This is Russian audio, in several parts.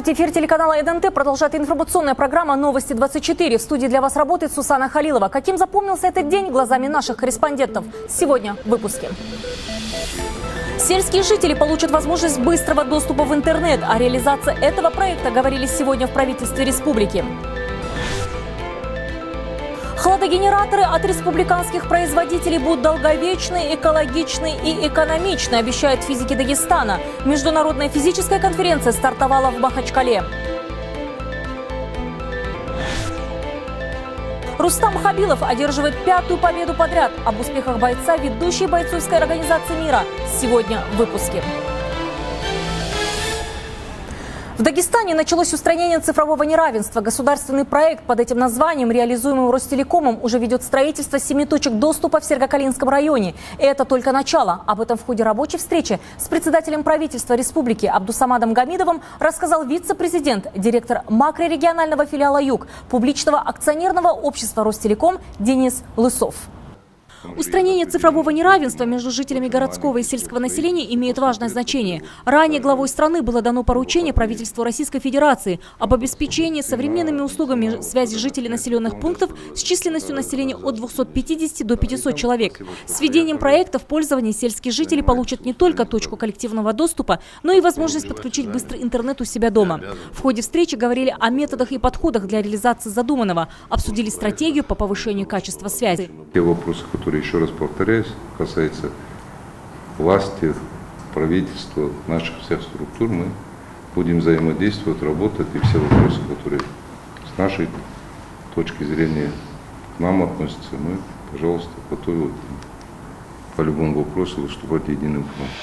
Здравствуйте, эфир телеканала ННТ продолжает информационная программа «Новости 24». В студии для вас работает Сусана Халилова. Каким запомнился этот день глазами наших корреспондентов? Сегодня в выпуске. Сельские жители получат возможность быстрого доступа в интернет. О реализации этого проекта говорили сегодня в правительстве республики. Хладогенераторы от республиканских производителей будут долговечны, экологичны и экономичны, обещают физики Дагестана. Международная физическая конференция стартовала в Махачкале. Рустам Хабилов одерживает 5-ю победу подряд. Об успехах бойца ведущей бойцовской организации мира сегодня в выпуске. В Дагестане началось устранение цифрового неравенства. Государственный проект под этим названием, реализуемый Ростелекомом, уже ведет строительство 7 точек доступа в Сергокалинском районе. И это только начало. Об этом в ходе рабочей встречи с председателем правительства республики Абдусамадом Гамидовым рассказал вице-президент, директор макрорегионального филиала «Юг» публичного акционерного общества «Ростелеком» Денис Лысов. Устранение цифрового неравенства между жителями городского и сельского населения имеет важное значение. Ранее главой страны было дано поручение правительству Российской Федерации об обеспечении современными услугами связи жителей населенных пунктов с численностью населения от 250 до 500 человек. С введением проекта в пользование сельские жители получат не только точку коллективного доступа, но и возможность подключить быстрый интернет у себя дома. В ходе встречи говорили о методах и подходах для реализации задуманного, обсудили стратегию по повышению качества связи. Те вопросы, которые, еще раз повторяюсь, касаются власти, правительства, наших всех структур, мы будем взаимодействовать, работать, и все вопросы, которые с нашей точки зрения к нам относятся, мы, пожалуйста, готовы по любому вопросу выступать единым фронтом.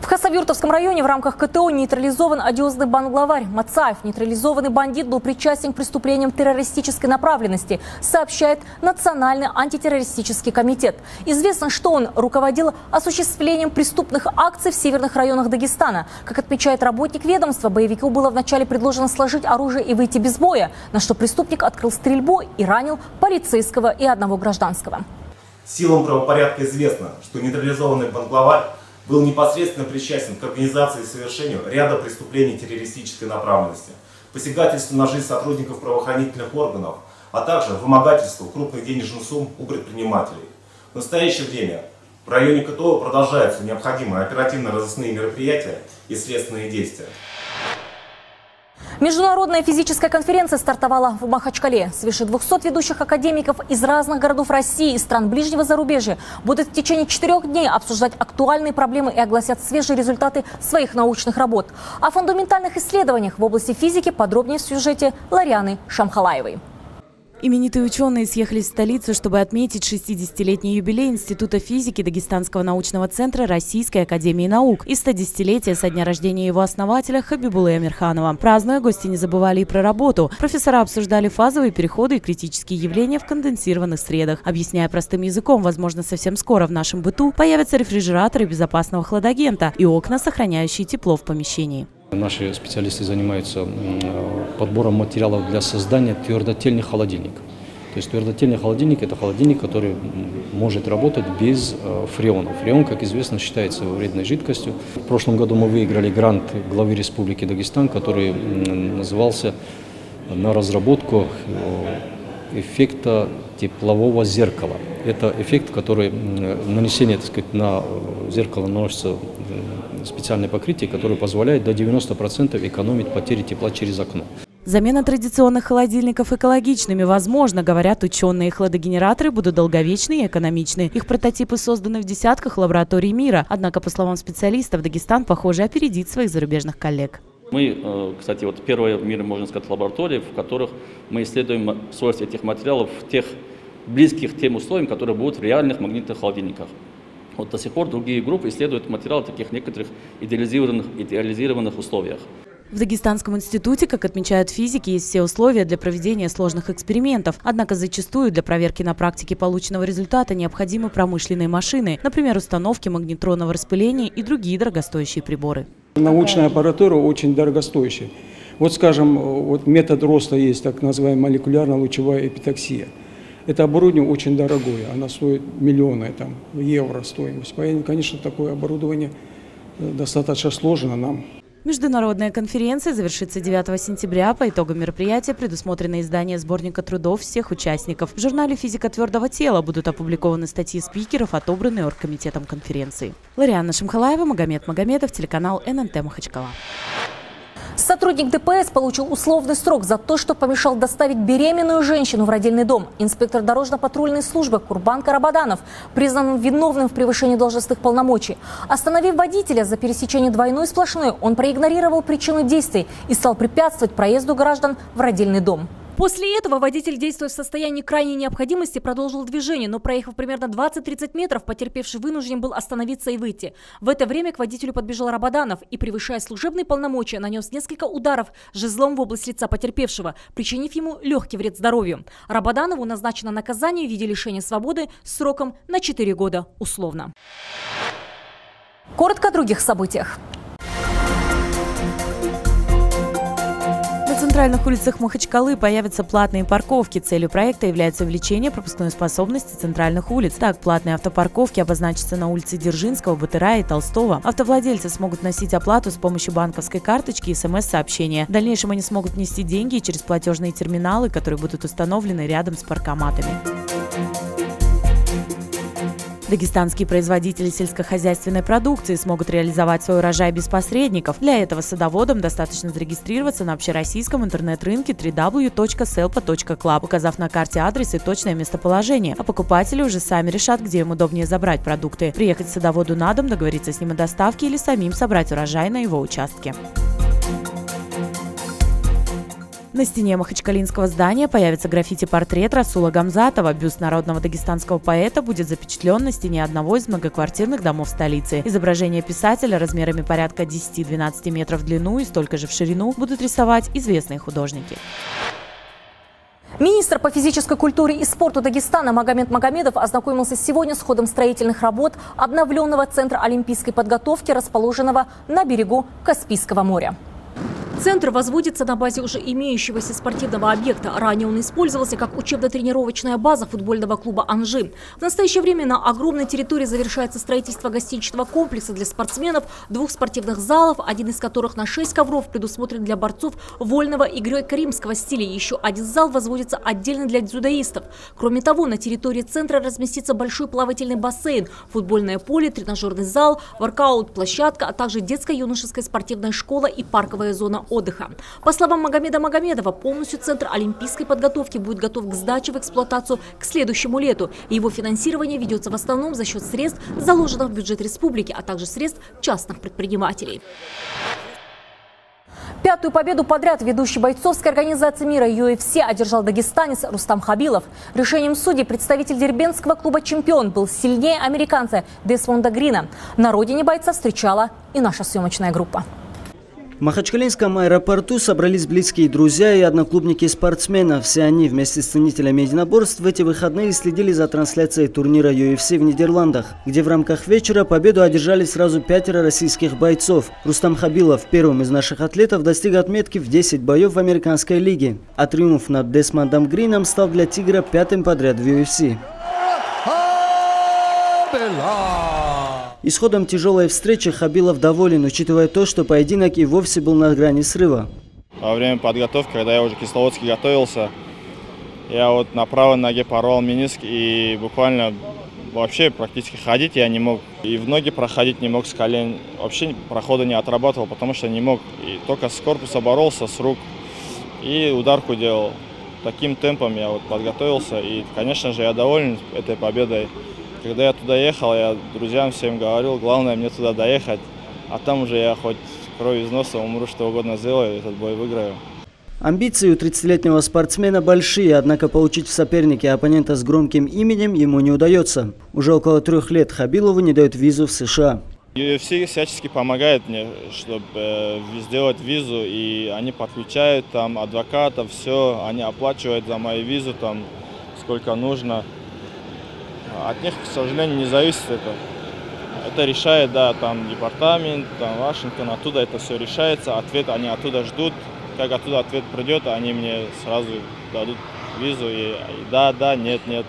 В Хасавюртовском районе в рамках КТО нейтрализован одиозный банглаварь Мацаев. Нейтрализованный бандит был причастен к преступлениям террористической направленности, сообщает Национальный антитеррористический комитет. Известно, что он руководил осуществлением преступных акций в северных районах Дагестана. Как отмечает работник ведомства, боевику было вначале предложено сложить оружие и выйти без боя, на что преступник открыл стрельбу и ранил полицейского и одного гражданского. Силам правопорядка известно, что нейтрализованный банглаварь был непосредственно причастен к организации и совершению ряда преступлений террористической направленности, посягательству на жизнь сотрудников правоохранительных органов, а также вымогательству крупных денежных сумм у предпринимателей. В настоящее время в районе КТО продолжаются необходимые оперативно-розыскные мероприятия и следственные действия. Международная физическая конференция стартовала в Махачкале. Свыше 200 ведущих академиков из разных городов России и стран ближнего зарубежья будут в течение 4 дней обсуждать актуальные проблемы и огласят свежие результаты своих научных работ. О фундаментальных исследованиях в области физики подробнее в сюжете Ларяны Шамхалаевой. Именитые ученые съехались в столицу, чтобы отметить 60-летний юбилей Института физики Дагестанского научного центра Российской академии наук и 110-летие со дня рождения его основателя Хабибулы Амирханова. Празднуя, гости не забывали и про работу. Профессора обсуждали фазовые переходы и критические явления в конденсированных средах. Объясняя простым языком, возможно, совсем скоро в нашем быту появятся рефрижераторы безопасного хладагента и окна, сохраняющие тепло в помещении. Наши специалисты занимаются подбором материалов для создания твердотельных холодильников. То есть твердотельный холодильник – это холодильник, который может работать без фреона. Фреон, как известно, считается вредной жидкостью. В прошлом году мы выиграли грант главы Республики Дагестан, который назывался на разработку эффекта теплового зеркала. Это эффект, который нанесение, так сказать, на зеркало наносится специальное покрытие, которое позволяет до 90% экономить потери тепла через окно. Замена традиционных холодильников экологичными возможно, говорят ученые. Хладогенераторы будут долговечны и экономичны. Их прототипы созданы в десятках лабораторий мира. Однако, по словам специалистов, Дагестан, похоже, опередит своих зарубежных коллег. Мы, кстати, вот первая в мире, можно сказать, лаборатория, в которых мы исследуем свойства этих материалов в тех близких тем условиям, которые будут в реальных магнитных холодильниках. Вот до сих пор другие группы исследуют материал в таких некоторых идеализированных условиях. В Дагестанском институте, как отмечают физики, есть все условия для проведения сложных экспериментов. Однако зачастую для проверки на практике полученного результата необходимы промышленные машины, например, установки магнитронного распыления и другие дорогостоящие приборы. Научная аппаратура очень дорогостоящая. Вот, скажем, вот метод роста есть, так называемая молекулярно-лучевая эпитаксия. Это оборудование очень дорогое, она стоит миллионы там, евро стоимость. Поэтому, конечно, такое оборудование достаточно сложно нам. Международная конференция завершится 9 сентября. По итогам мероприятия предусмотрено издание сборника трудов всех участников. В журнале «Физика твердого тела» будут опубликованы статьи спикеров, отобранные оргкомитетом конференции. Ларяна Шамхалаева, Магомед Магомедов, телеканал ННТ Махачкала. Сотрудник ДПС получил условный срок за то, что помешал доставить беременную женщину в родильный дом. Инспектор дорожно-патрульной службы Курбан Карабаданов признан виновным в превышении должностных полномочий. Остановив водителя за пересечение двойной сплошной, он проигнорировал причину действий и стал препятствовать проезду граждан в родильный дом. После этого водитель, действуя в состоянии крайней необходимости, продолжил движение, но, проехав примерно 20-30 метров, потерпевший вынужден был остановиться и выйти. В это время к водителю подбежал Рабаданов и, превышая служебные полномочия, нанес несколько ударов жезлом в область лица потерпевшего, причинив ему легкий вред здоровью. Рабаданову назначено наказание в виде лишения свободы сроком на 4 года условно. Коротко о других событиях. На центральных улицах Махачкалы появятся платные парковки. Целью проекта является увеличение пропускной способности центральных улиц. Так, платные автопарковки обозначатся на улице Дзержинского, Батырая и Толстого. Автовладельцы смогут вносить оплату с помощью банковской карточки и смс-сообщения. В дальнейшем они смогут внести деньги через платежные терминалы, которые будут установлены рядом с паркоматами. Дагестанские производители сельскохозяйственной продукции смогут реализовать свой урожай без посредников. Для этого садоводам достаточно зарегистрироваться на общероссийском интернет-рынке www.selpa.club, указав на карте адрес и точное местоположение. А покупатели уже сами решат, где им удобнее забрать продукты. Приехать к садоводу на дом, договориться с ним о доставке или самим собрать урожай на его участке. На стене махачкалинского здания появится граффити-портрет Расула Гамзатова. Бюст народного дагестанского поэта будет запечатлен на стене одного из многоквартирных домов столицы. Изображение писателя размерами порядка 10-12 метров в длину и столько же в ширину будут рисовать известные художники. Министр по физической культуре и спорту Дагестана Магомед Магомедов ознакомился сегодня с ходом строительных работ обновленного центра олимпийской подготовки, расположенного на берегу Каспийского моря. Центр возводится на базе уже имеющегося спортивного объекта. Ранее он использовался как учебно-тренировочная база футбольного клуба «Анжи». В настоящее время на огромной территории завершается строительство гостиничного комплекса для спортсменов, двух спортивных залов, один из которых на 6 ковров предусмотрен для борцов вольного и греко-римского стиля. Еще один зал возводится отдельно для дзюдоистов. Кроме того, на территории центра разместится большой плавательный бассейн, футбольное поле, тренажерный зал, воркаут-площадка, а также детско-юношеская спортивная школа и парковая зона отдыха. По словам Магомеда Магомедова, полностью центр олимпийской подготовки будет готов к сдаче в эксплуатацию к следующему лету. Его финансирование ведется в основном за счет средств, заложенных в бюджет республики, а также средств частных предпринимателей. Пятую победу подряд ведущий бойцовской организации мира UFC одержал дагестанец Рустам Хабилов. Решением судей представитель дербентского клуба «Чемпион» был сильнее американца Десмонда Грина. На родине бойца встречала и наша съемочная группа. В махачкалинском аэропорту собрались близкие друзья и одноклубники спортсменов. Все они вместе с ценителями единоборств в эти выходные следили за трансляцией турнира UFC в Нидерландах, где в рамках вечера победу одержали сразу 5 российских бойцов. Рустам Хабилов первым из наших атлетов достиг отметки в 10 боев в американской лиге, а триумф над Десмондом Грином стал для «Тигра» 5-м подряд в UFC. Исходом тяжелой встречи Хабилов доволен, учитывая то, что поединок и вовсе был на грани срыва. Во время подготовки, когда я уже в Кисловодске готовился, я вот на правой ноге порвал мениск и буквально вообще практически ходить я не мог. И в ноги проходить не мог, с колен вообще прохода не отрабатывал, потому что не мог. И только с корпуса боролся, с рук и ударку делал. Таким темпом я вот подготовился и, конечно же, я доволен этой победой. Когда я туда ехал, я друзьям всем говорил, главное мне туда доехать, а там уже я хоть кровь из носа умру, что угодно сделаю, этот бой выиграю. Амбиции у 30-летнего спортсмена большие, однако получить в сопернике оппонента с громким именем ему не удается. Уже около 3 лет Хабилову не дают визу в США. UFC всячески помогает мне, чтобы сделать визу, и они подключают там адвокатов, все, они оплачивают за мою визу, там сколько нужно. От них, к сожалению, не зависит это. Это решает, да, там департамент, там Вашингтон, оттуда это все решается. Ответ они оттуда ждут. Как оттуда ответ придет, они мне сразу дадут визу. И да, нет, нет.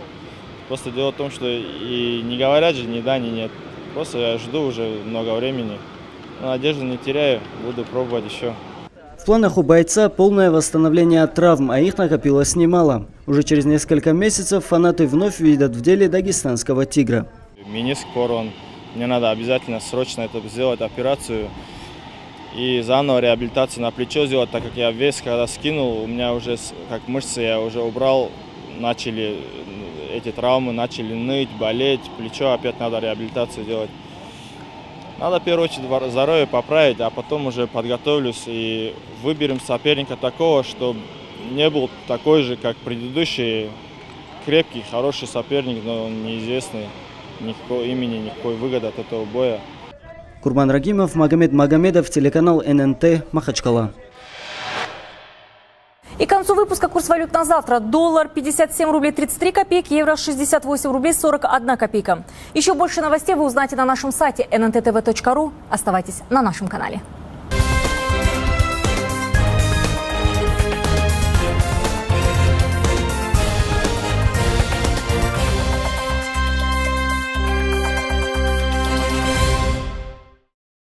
Просто дело в том, что и не говорят же ни да, ни нет. Просто я жду уже много времени. Но надежду не теряю, буду пробовать еще. В планах у бойца полное восстановление от травм, а их накопилось немало. Уже через несколько месяцев фанаты вновь видят в деле дагестанского тигра. Мениск порван. Мне надо обязательно срочно это сделать, операцию. И заново реабилитацию на плечо сделать, так как я вес, когда скинул, у меня уже, как мышцы я уже убрал, начали эти травмы, начали ныть, болеть, плечо опять надо реабилитацию делать. Надо в первую очередь здоровье поправить, а потом уже подготовлюсь и выберем соперника такого, чтобы не был такой же, как предыдущий, крепкий, хороший соперник, но неизвестный, никакого имени, никакой выгоды от этого боя. Курбан Рагимов, Магомед Магомедов, телеканал ННТ, Махачкала. И к концу выпуска курс валют на завтра. Доллар 57 рублей 33 копейки, евро 68 рублей 41 копейка. Еще больше новостей вы узнаете на нашем сайте nnttv.ru. Оставайтесь на нашем канале.